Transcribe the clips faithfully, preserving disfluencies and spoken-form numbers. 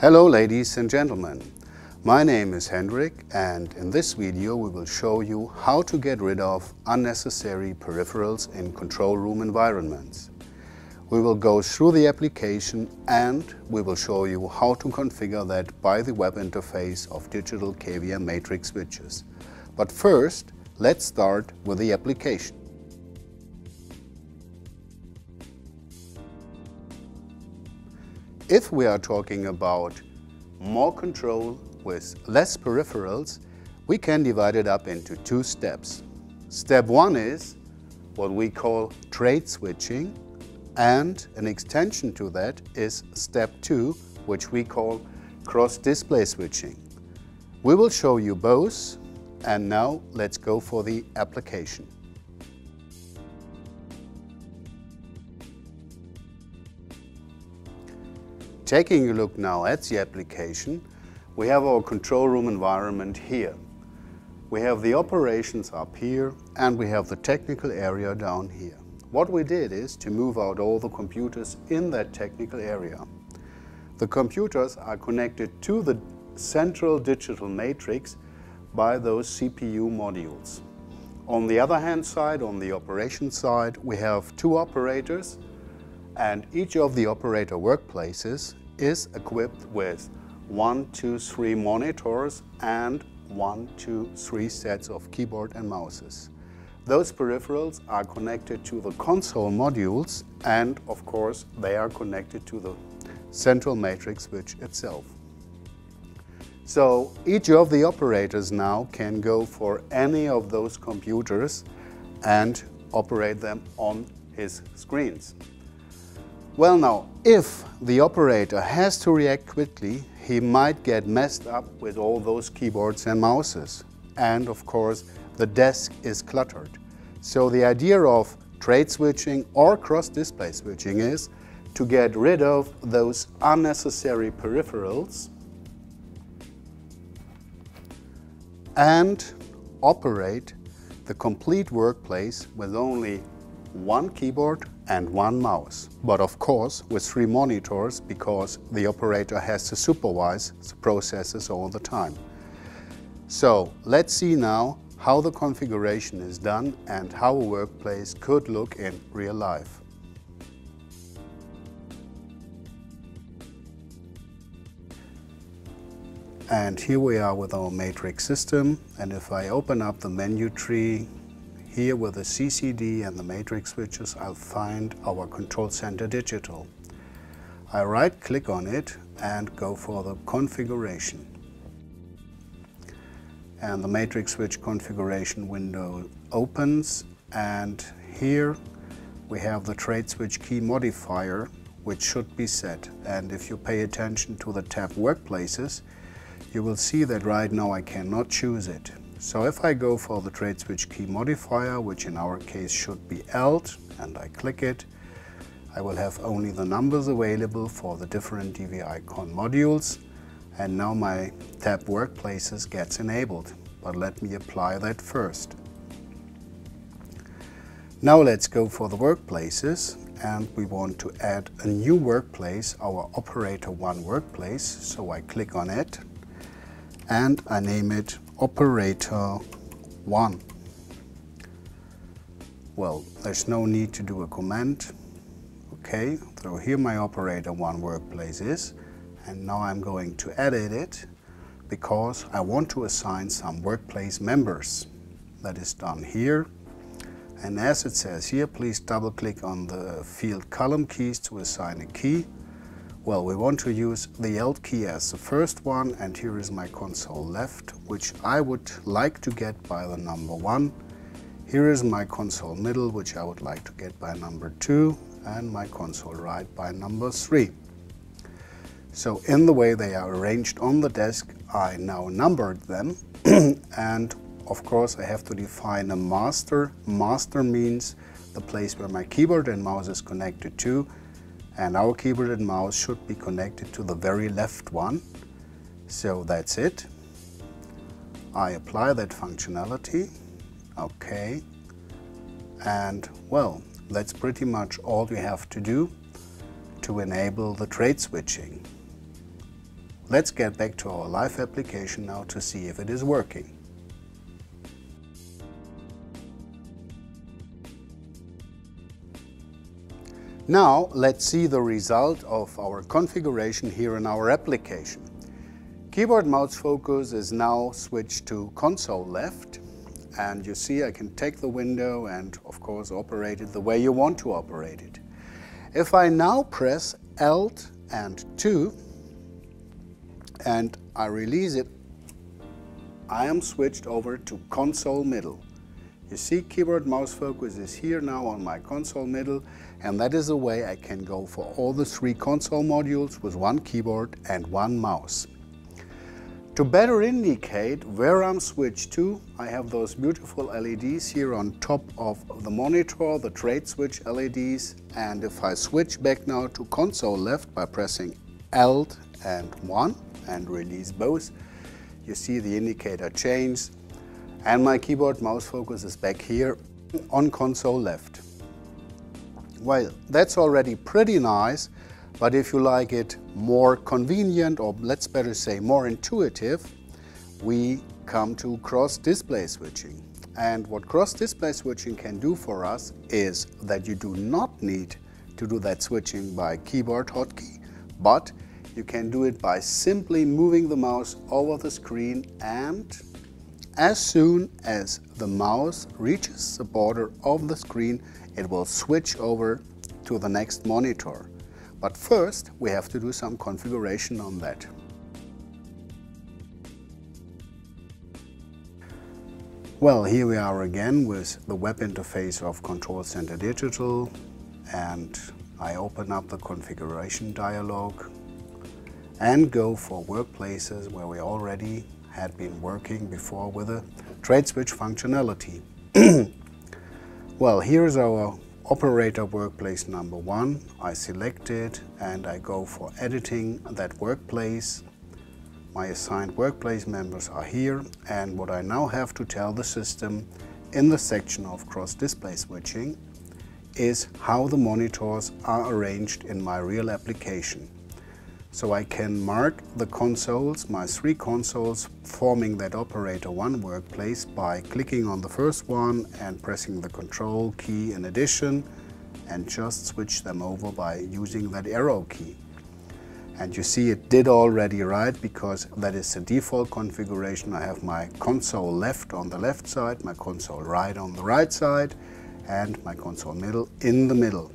Hello ladies and gentlemen, my name is Hendrik and in this video we will show you how to get rid of unnecessary peripherals in control room environments. We will go through the application and we will show you how to configure that by the web interface of digital K V M matrix switches. But first, let's start with the application. If we are talking about more control with less peripherals, we can divide it up into two steps. Step one is what we call trade switching, and an extension to that is step two, which we call cross-display switching. We will show you both, and now let's go for the application. Taking a look now at the application, we have our control room environment here. We have the operations up here and we have the technical area down here. What we did is to move out all the computers in that technical area. The computers are connected to the central digital matrix by those C P U modules. On the other hand side, on the operation side, we have two operators, and each of the operator workplaces is equipped with one, two, three monitors and one, two, three sets of keyboard and mouses. Those peripherals are connected to the console modules and, of course, they are connected to the central matrix switch itself. So each of the operators now can go for any of those computers and operate them on his screens. Well now, if the operator has to react quickly, he might get messed up with all those keyboards and mouses. And of course, the desk is cluttered. So the idea of trade switching or cross-display switching is to get rid of those unnecessary peripherals and operate the complete workplace with only one keyboard and one mouse, but of course with three monitors because the operator has to supervise the processes all the time. So let's see now how the configuration is done and how a workplace could look in real life. And here we are with our matrix system, and if I open up the menu tree here with the C C D and the matrix switches, I'll find our Control Center Digital. I right-click on it and go for the configuration. And the matrix switch configuration window opens, and here we have the trade switch key modifier, which should be set. And if you pay attention to the tab Workplaces, you will see that right now I cannot choose it. So if I go for the trade switch key modifier, which in our case should be alt, and I click it, I will have only the numbers available for the different DVIcon modules, and now my tab Workplaces gets enabled. But let me apply that first. Now let's go for the workplaces, and we want to add a new workplace, our Operator one workplace, so I click on it and I name it Operator one. Well, there's no need to do a command. Okay, so here my Operator one workplace is, and now I'm going to edit it because I want to assign some workplace members. That is done here. And as it says here, please double click on the field column keys to assign a key. Well, we want to use the Alt key as the first one, and here is my console left, which I would like to get by the number one. Here is my console middle, which I would like to get by number two, and my console right by number three. So in the way they are arranged on the desk, I now numbered them, and of course I have to define a master. Master means the place where my keyboard and mouse is connected to, and our keyboard and mouse should be connected to the very left one. So that's it. I apply that functionality. Okay. And well, that's pretty much all you have to do to enable the trade switching. Let's get back to our live application now to see if it is working. Now let's see the result of our configuration here in our application. Keyboard mouse focus is now switched to console left, and you see I can take the window and of course operate it the way you want to operate it. If I now press Alt and two and I release it, I am switched over to console middle. You see, keyboard mouse focus is here now on my console middle, and that is the way I can go for all the three console modules with one keyboard and one mouse. To better indicate where I'm switched to, I have those beautiful L E Ds here on top of the monitor, the TradeSwitch L E Ds, and if I switch back now to console left by pressing Alt and one and release both, you see the indicator changes. And my keyboard mouse focus is back here on console left. Well, that's already pretty nice, but if you like it more convenient, or let's better say more intuitive, we come to cross-display switching. And what cross-display switching can do for us is that you do not need to do that switching by keyboard hotkey, but you can do it by simply moving the mouse over the screen, and as soon as the mouse reaches the border of the screen, it will switch over to the next monitor. But first, we have to do some configuration on that. Well, here we are again with the web interface of Control Center Digital, and I open up the configuration dialog and go for workplaces where we already had been working before with a TradeSwitch functionality. Well, here's our operator workplace number one. I select it and I go for editing that workplace. My assigned workplace members are here, and what I now have to tell the system in the section of cross-display switching is how the monitors are arranged in my real application. So I can mark the consoles, my three consoles forming that operator one workplace, by clicking on the first one and pressing the control key in addition, and just switch them over by using that arrow key. And you see it did already, right? Because that is the default configuration. I have my console left on the left side, my console right on the right side, and my console middle in the middle.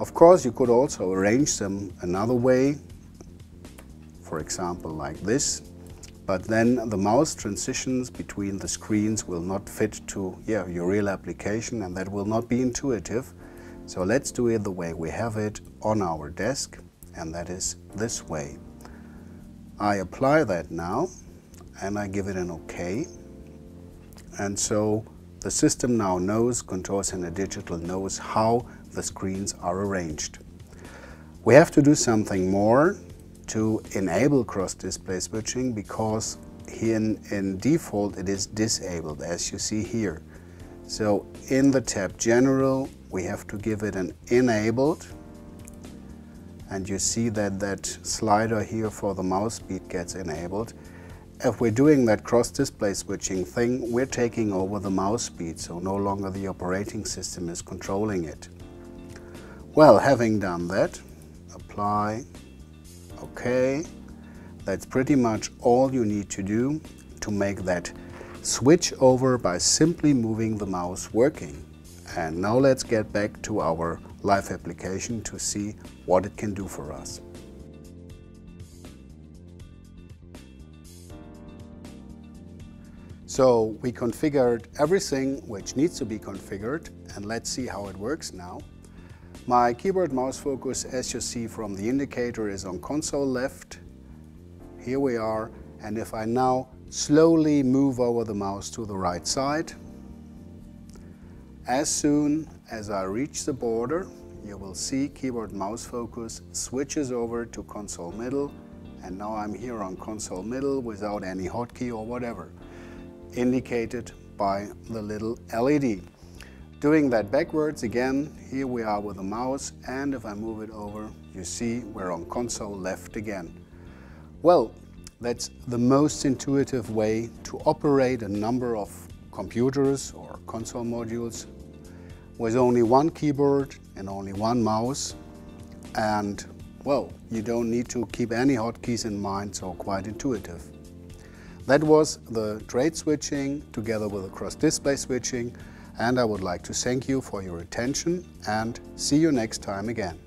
Of course, you could also arrange them another way, for example like this, but then the mouse transitions between the screens will not fit to yeah, your real application, and that will not be intuitive. So let's do it the way we have it on our desk, and that is this way. I apply that now and I give it an OK, and so the system now knows, Control Center Digital knows how the screens are arranged. We have to do something more to enable cross-display switching, because in, in default it is disabled, as you see here. So in the tab General, we have to give it an Enabled, and you see that that slider here for the mouse speed gets enabled. If we're doing that cross-display switching thing, we're taking over the mouse speed, so no longer the operating system is controlling it. Well, having done that, apply, OK. That's pretty much all you need to do to make that switch over by simply moving the mouse working. And now let's get back to our live application to see what it can do for us. So we configured everything which needs to be configured, and let's see how it works now. My keyboard mouse focus, as you see from the indicator, is on console left. Here we are, and if I now slowly move over the mouse to the right side, as soon as I reach the border, you will see keyboard mouse focus switches over to console middle, and now I'm here on console middle without any hotkey or whatever, indicated by the little L E D. Doing that backwards again, here we are with the mouse, and if I move it over, You see, we're on console left again. Well, that's the most intuitive way to operate a number of computers or console modules with only one keyboard and only one mouse. And well, you don't need to keep any hotkeys in mind, so quite intuitive. That was the trade switching together with the cross-display switching, and I would like to thank you for your attention and see you next time again.